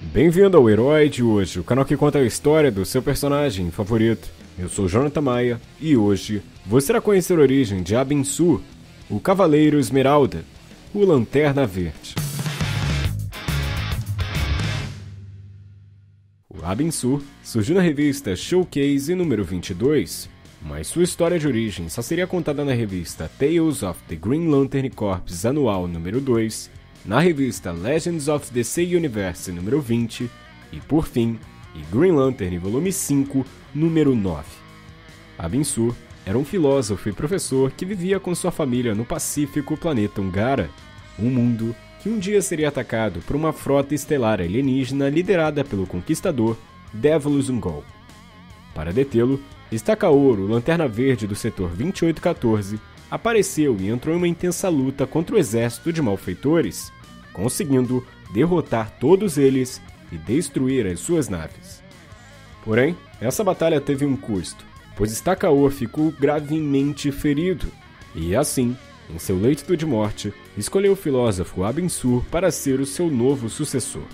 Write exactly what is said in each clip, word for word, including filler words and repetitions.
Bem-vindo ao Herói de Hoje, o canal que conta a história do seu personagem favorito. Eu sou Jonathan Maia e hoje você irá conhecer a origem de Abin-Sur, o Cavaleiro Esmeralda, o Lanterna Verde. O Abin-Sur surgiu na revista Showcase número vinte e dois, mas sua história de origem só seria contada na revista Tales of the Green Lantern Corps anual número dois, na revista Legends of the D C Universe número vinte e, por fim, em Green Lantern volume cinco, número nove. Abin-Sur era um filósofo e professor que vivia com sua família no pacífico planeta Ungara, um mundo que um dia seria atacado por uma frota estelar alienígena liderada pelo conquistador Devilus Ungol. Para detê-lo, Stakaor, o Lanterna Verde do setor vinte e oito catorze, apareceu e entrou em uma intensa luta contra o exército de malfeitores, conseguindo derrotar todos eles e destruir as suas naves. Porém, essa batalha teve um custo, pois Stakaor ficou gravemente ferido, e assim, em seu leito de morte, escolheu o filósofo Abin-Sur para ser o seu novo sucessor.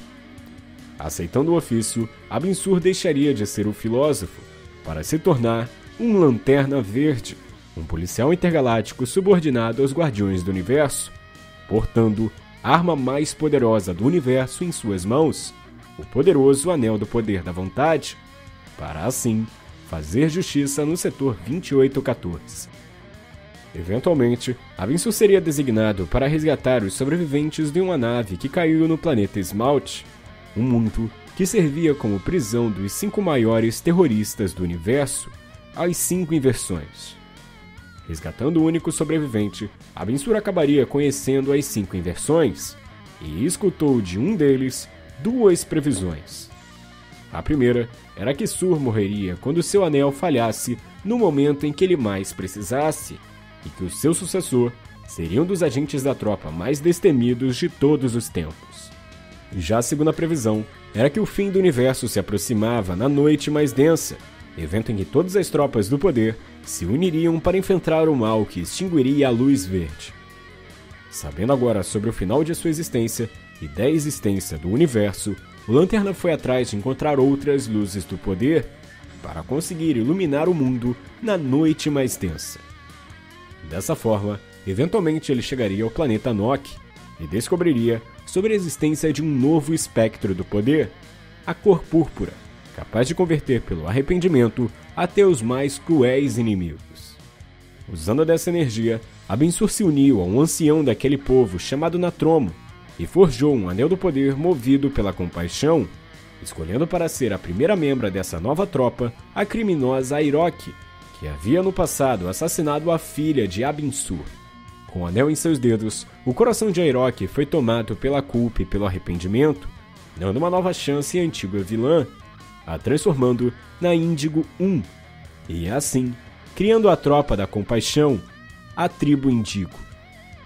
Aceitando o ofício, Abin-Sur deixaria de ser o filósofo para se tornar um Lanterna Verde, um policial intergaláctico subordinado aos Guardiões do Universo, portando a arma mais poderosa do universo em suas mãos, o poderoso Anel do Poder da Vontade, para assim fazer justiça no setor vinte e oito catorze. Eventualmente, Abin-Sur seria designado para resgatar os sobreviventes de uma nave que caiu no planeta Esmalte, um mundo que servia como prisão dos cinco maiores terroristas do universo, as cinco inversões. Resgatando o único sobrevivente, Abin-Sur acabaria conhecendo as cinco inversões e escutou de um deles duas previsões. A primeira era que Sur morreria quando seu anel falhasse no momento em que ele mais precisasse e que o seu sucessor seria um dos agentes da tropa mais destemidos de todos os tempos. Já a segunda previsão era que o fim do universo se aproximava na noite mais densa, evento em que todas as tropas do poder se uniriam para enfrentar o mal que extinguiria a luz verde. Sabendo agora sobre o final de sua existência e da existência do universo, o Lanterna foi atrás de encontrar outras luzes do poder para conseguir iluminar o mundo na noite mais densa. Dessa forma, eventualmente ele chegaria ao planeta Nock e descobriria sobre a existência de um novo espectro do poder, a cor púrpura, capaz de converter pelo arrependimento até os mais cruéis inimigos. Usando dessa energia, Abin-Sur se uniu a um ancião daquele povo chamado Natromo e forjou um Anel do Poder movido pela compaixão, escolhendo para ser a primeira membra dessa nova tropa a criminosa Airoque, que havia no passado assassinado a filha de Abin-Sur. Com o anel em seus dedos, o coração de Airoque foi tomado pela culpa e pelo arrependimento, dando uma nova chance à antiga vilã, a transformando na Índigo um, e assim, criando a tropa da compaixão, a tribo Índigo.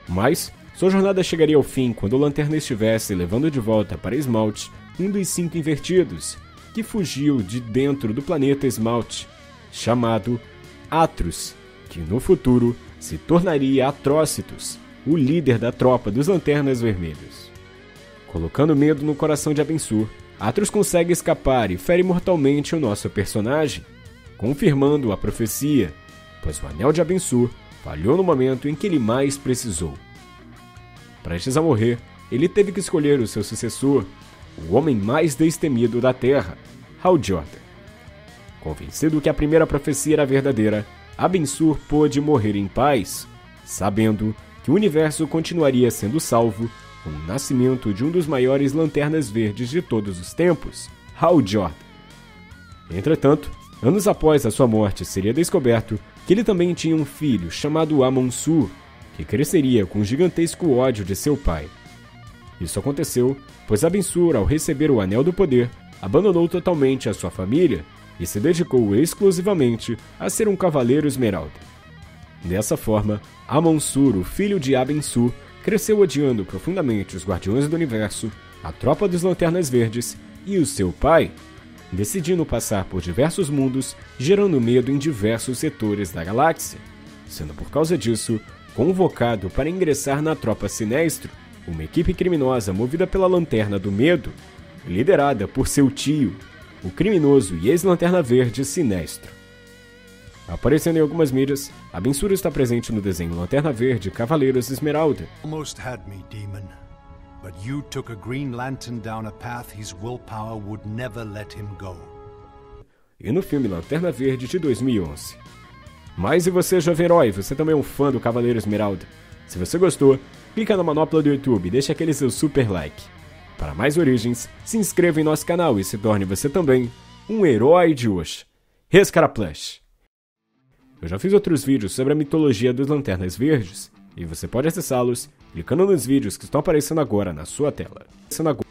Mas sua jornada chegaria ao fim quando o Lanterna estivesse levando de volta para Esmalte um dos cinco invertidos, que fugiu de dentro do planeta Esmalte, chamado Atros, que no futuro se tornaria Atrocitus, o líder da tropa dos Lanternas Vermelhos. Colocando medo no coração de Abin-Sur, Atros consegue escapar e fere mortalmente o nosso personagem, confirmando a profecia, pois o Anel de Abin-Sur falhou no momento em que ele mais precisou. Prestes a morrer, ele teve que escolher o seu sucessor, o homem mais destemido da Terra, Hal Jordan. Convencido que a primeira profecia era verdadeira, Abin-Sur pôde morrer em paz, sabendo que o universo continuaria sendo salvo com o nascimento de um dos maiores Lanternas Verdes de todos os tempos, Hal Jordan. Entretanto, anos após a sua morte, seria descoberto que ele também tinha um filho chamado Amon-Sur, que cresceria com o gigantesco ódio de seu pai. Isso aconteceu, pois Abin-Sur, ao receber o Anel do Poder, abandonou totalmente a sua família e se dedicou exclusivamente a ser um Cavaleiro Esmeralda. Dessa forma, Amon-Sur, o filho de Abin-Sur, cresceu odiando profundamente os Guardiões do Universo, a tropa dos Lanternas Verdes e o seu pai, decidindo passar por diversos mundos, gerando medo em diversos setores da galáxia, sendo por causa disso convocado para ingressar na tropa Sinestro, uma equipe criminosa movida pela Lanterna do Medo, liderada por seu tio, o criminoso e ex-Lanterna Verde Sinestro. Aparecendo em algumas mídias, Abin-Sur está presente no desenho Lanterna Verde Cavaleiros Esmeralda. Almost had me, demon. But you took a Green Lantern down a path his willpower would never let him go. E no filme Lanterna Verde de dois mil e onze. Mas e você, jovem herói, você também é um fã do Cavaleiro Esmeralda? Se você gostou, clica na manopla do YouTube e deixa aquele seu super like. Para mais origens, se inscreva em nosso canal e se torne você também um herói de hoje. Rescaraplush. Eu já fiz outros vídeos sobre a mitologia dos Lanternas Verdes, e você pode acessá-los clicando nos vídeos que estão aparecendo agora na sua tela.